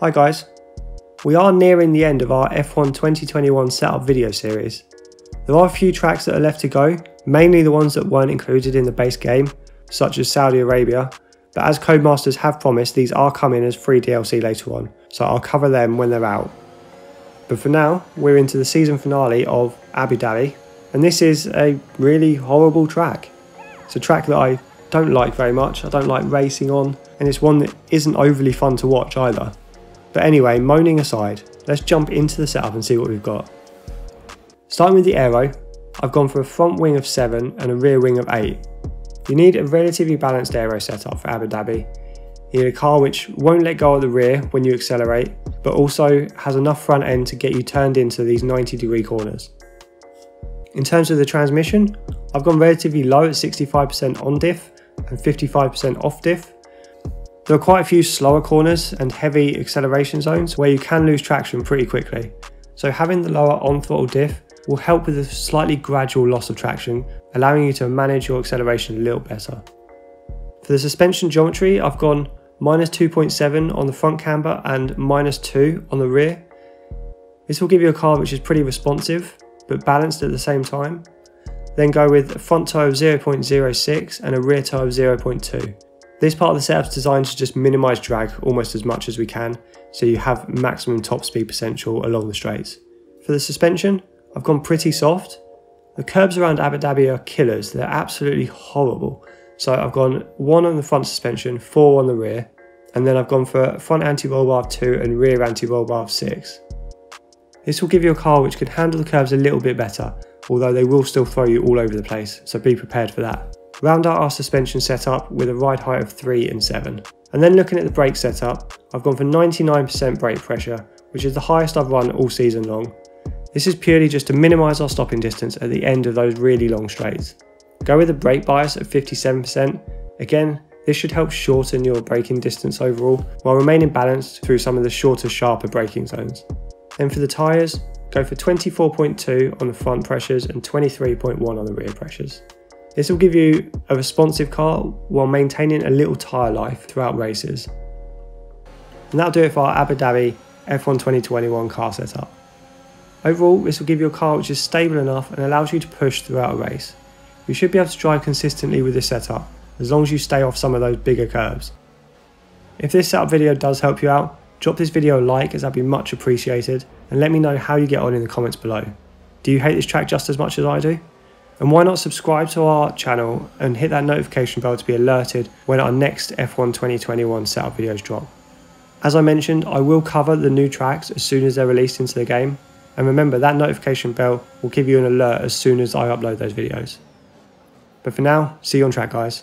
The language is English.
Hi guys, we are nearing the end of our F1 2021 setup video series. There are a few tracks that are left to go, mainly the ones that weren't included in the base game, such as Saudi Arabia, but as Codemasters have promised, these are coming as free DLC later on, so I'll cover them when they're out. But for now, we're into the season finale of Abu Dhabi, and this is a really horrible track. It's a track that I don't like very much, I don't like racing on, and it's one that isn't overly fun to watch either. But anyway, moaning aside, let's jump into the setup and see what we've got. Starting with the aero, I've gone for a front wing of 7 and a rear wing of 8. You need a relatively balanced aero setup for Abu Dhabi. You need a car which won't let go of the rear when you accelerate, but also has enough front end to get you turned into these 90-degree corners. In terms of the transmission, I've gone relatively low at 65% on diff and 55% off diff. There are quite a few slower corners and heavy acceleration zones where you can lose traction pretty quickly, so having the lower on-throttle diff will help with a slightly gradual loss of traction, allowing you to manage your acceleration a little better. For the suspension geometry, I've gone -2.7 on the front camber and -2 on the rear. This will give you a car which is pretty responsive, but balanced at the same time. Then go with a front toe of 0.06 and a rear toe of 0.2. This part of the setup's designed to just minimise drag almost as much as we can, so you have maximum top speed potential along the straights. For the suspension, I've gone pretty soft. The curbs around Abu Dhabi are killers, they're absolutely horrible. So I've gone 1 on the front suspension, 4 on the rear, and then I've gone for front anti-roll bar of 2 and rear anti-roll bar of 6. This will give you a car which can handle the curbs a little bit better, although they will still throw you all over the place, so be prepared for that. Round out our suspension setup with a ride height of 3 and 7. And then looking at the brake setup, I've gone for 99% brake pressure, which is the highest I've run all season long. This is purely just to minimise our stopping distance at the end of those really long straights. Go with a brake bias at 57%. Again, this should help shorten your braking distance overall, while remaining balanced through some of the shorter, sharper braking zones. Then for the tyres, go for 24.2 on the front pressures and 23.1 on the rear pressures. This will give you a responsive car while maintaining a little tyre life throughout races. And that'll do it for our Abu Dhabi F1 2021 car setup. Overall, this will give you a car which is stable enough and allows you to push throughout a race. You should be able to drive consistently with this setup, as long as you stay off some of those bigger curves. If this setup video does help you out, drop this video a like, as that'd be much appreciated, and let me know how you get on in the comments below. Do you hate this track just as much as I do? And why not subscribe to our channel and hit that notification bell to be alerted when our next F1 2021 setup videos drop. As I mentioned, I will cover the new tracks as soon as they're released into the game, and remember that notification bell will give you an alert as soon as I upload those videos. But for now, see you on track guys.